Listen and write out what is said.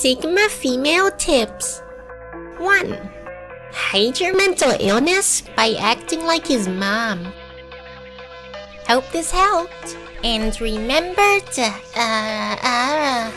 Sigma Female Tips. 1. Hide your mental illness by acting like his mom. Hope this helped. And remember to